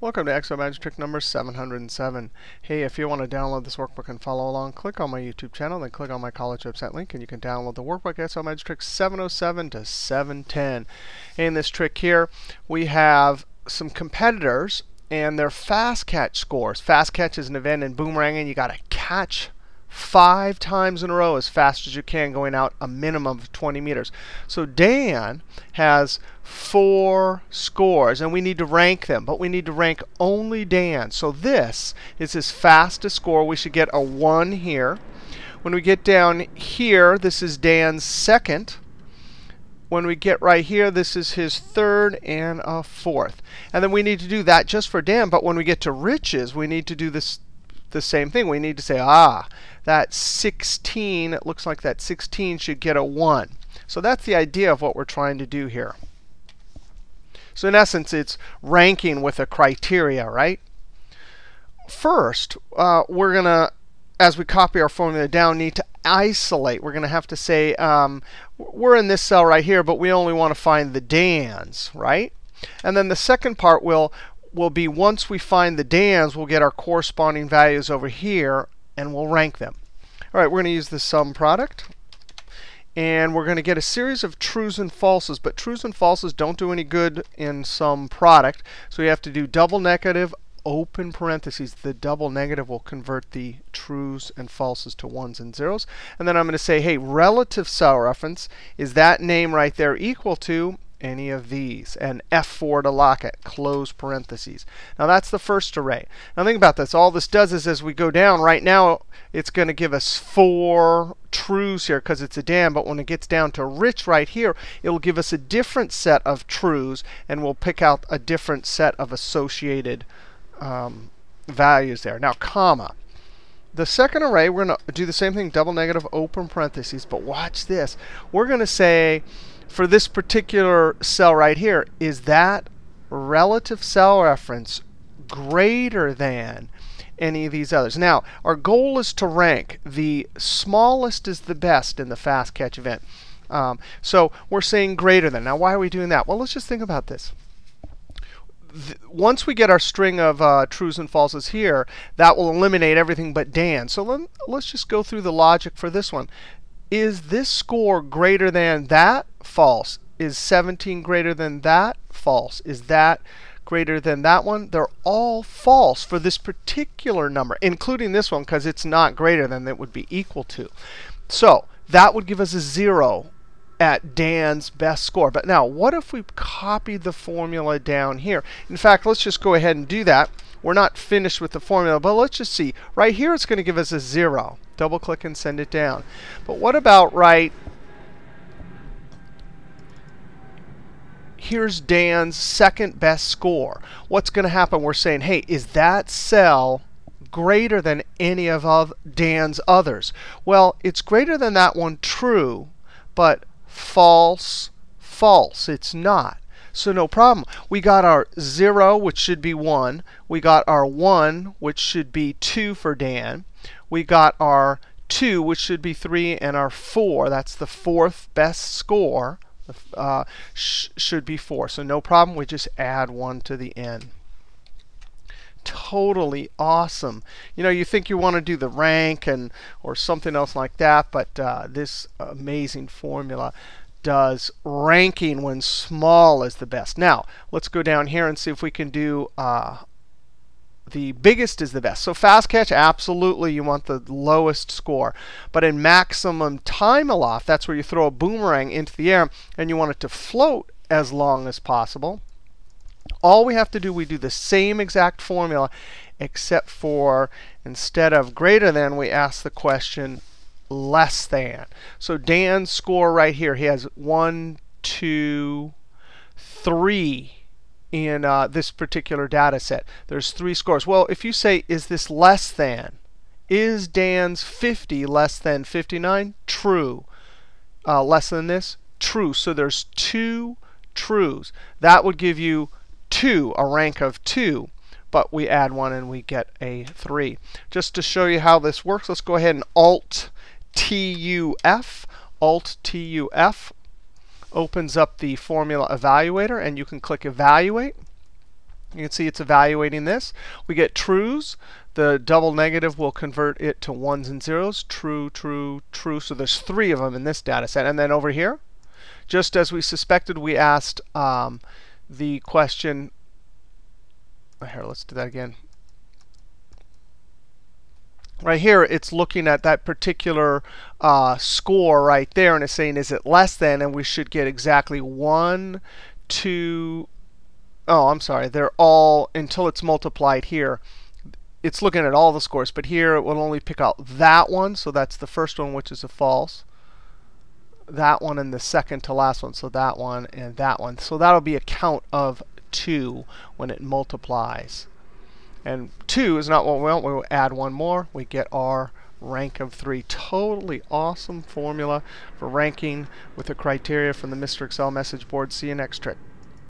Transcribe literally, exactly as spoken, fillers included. Welcome to Excel Magic Trick number seven hundred seven. Hey, if you want to download this workbook and follow along, click on my YouTube channel, then click on my college website link, and you can download the workbook Excel Magic Trick seven oh seven to seven ten. In this trick here, we have some competitors and their fast catch scores. Fast catch is an event in boomeranging. You got to catch five times in a row as fast as you can, going out a minimum of twenty meters. So Dan has four scores, and we need to rank them, but we need to rank only Dan. So this is his fastest score. We should get a one here. When we get down here, this is Dan's second. When we get right here, this is his third and a fourth. And then we need to do that just for Dan, but when we get to riches, we need to do this the same thing. We need to say, ah, that sixteen, it looks like that sixteen should get a one. So that's the idea of what we're trying to do here. So in essence, it's ranking with a criteria, right? First, uh, we're going to, as we copy our formula down, need to isolate. We're going to have to say, um, we're in this cell right here, but we only want to find the Dans, right? And then the second part will will be once we find the Dans, we'll get our corresponding values over here, and we'll rank them. All right, we're going to use the sum product. And we're going to get a series of trues and falses. But trues and falses don't do any good in sum product. So we have to do double negative, open parentheses. The double negative will convert the trues and falses to ones and zeros. And then I'm going to say, hey, relative cell reference, is that name right there equal to any of these, and F four to lock it, close parentheses. Now that's the first array. Now think about this. All this does is as we go down, right now it's going to give us four trues here because it's a Dan, but when it gets down to rich right here, it'll give us a different set of trues, and we'll pick out a different set of associated um, values there. Now comma. The second array, we're going to do the same thing, double negative, open parentheses, but watch this. We're going to say, for this particular cell right here, is that relative cell reference greater than any of these others? Now, our goal is to rank. The smallest is the best in the fast catch event. Um, so we're saying greater than. Now, why are we doing that? Well, let's just think about this. Once we get our string of uh, trues and falses here, that will eliminate everything but Dan. So let, let's just go through the logic for this one. Is this score greater than that? False. Is seventeen greater than that? False. Is that greater than that one? They're all false for this particular number, including this one, because it's not greater than, that would be equal to. So that would give us a zero at Dan's best score. But now, what if we copied the formula down here? In fact, let's just go ahead and do that. We're not finished with the formula, but let's just see. Right here, it's going to give us a zero. Double click and send it down. But what about right here's Dan's second best score? What's going to happen? We're saying, hey, is that cell greater than any of Dan's others? Well, it's greater than that one, true, but false, false. It's not. So no problem. We got our zero, which should be one. We got our one, which should be two for Dan. We got our two, which should be three, and our four. That's the fourth best score. Uh, sh should be four. So no problem. We just add one to the end. Totally awesome. You know, you think you want to do the rank and or something else like that, but uh, this amazing formula does ranking when small is the best. Now, let's go down here and see if we can do uh, the biggest is the best. So fast catch, absolutely, you want the lowest score. But in maximum time aloft, that's where you throw a boomerang into the air, and you want it to float as long as possible. All we have to do, we do the same exact formula, except for instead of greater than, we ask the question less than. So Dan's score right here, he has one, two, three in uh, this particular data set. There's three scores. Well, if you say, is this less than? Is Dan's fifty less than fifty-nine? True. Uh, less than this? True. So there's two trues. That would give you two, a rank of two. But we add one, and we get a three. Just to show you how this works, let's go ahead and Alt T U F. Alt T U F opens up the formula evaluator, and you can click Evaluate. You can see it's evaluating this. We get trues. The double negative will convert it to ones and zeros. True, true, true. So there's three of them in this data set. And then over here, just as we suspected, we asked um, the question. Here, let's do that again. Right here, it's looking at that particular uh, score right there, and it's saying, is it less than? And we should get exactly one, two. Oh, I'm sorry. They're all until it's multiplied here. It's looking at all the scores, but here it will only pick out that one. So that's the first one, which is a false. That one and the second to last one. So that one and that one. So that'll be a count of two when it multiplies. And two is not what we want. We'll add one more. We get our rank of three. Totally awesome formula for ranking with a criteria from the Mister Excel message board. See you next trick.